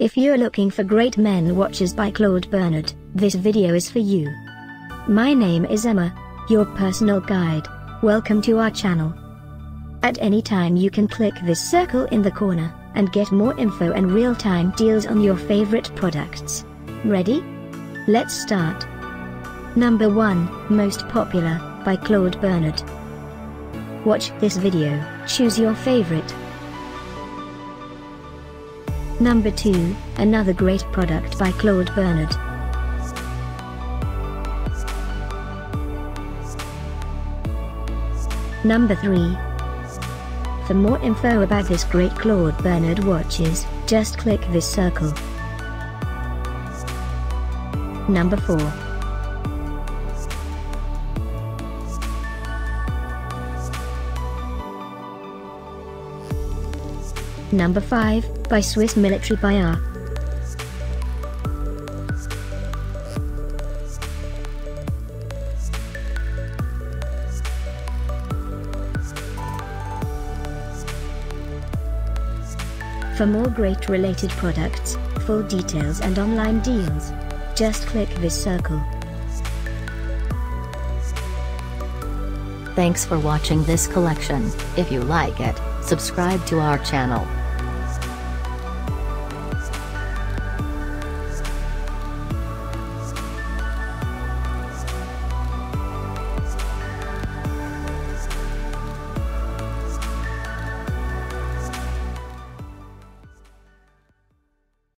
If you're looking for Great Men Watches by Claude Bernard, this video is for you. My name is Emma, your personal guide. Welcome to our channel. At any time you can click this circle in the corner, and get more info and real-time deals on your favorite products. Ready? Let's start. Number 1, Most Popular, by Claude Bernard. Watch this video, choose your favorite. Number 2, another great product by Claude Bernard. Number 3. For more info about this great Claude Bernard watches, just click this circle. Number 4. Number 5, by Swiss Military Bayer. For more great related products, full details and online deals, just click this circle. Thanks for watching this collection. If you like it, subscribe to our channel.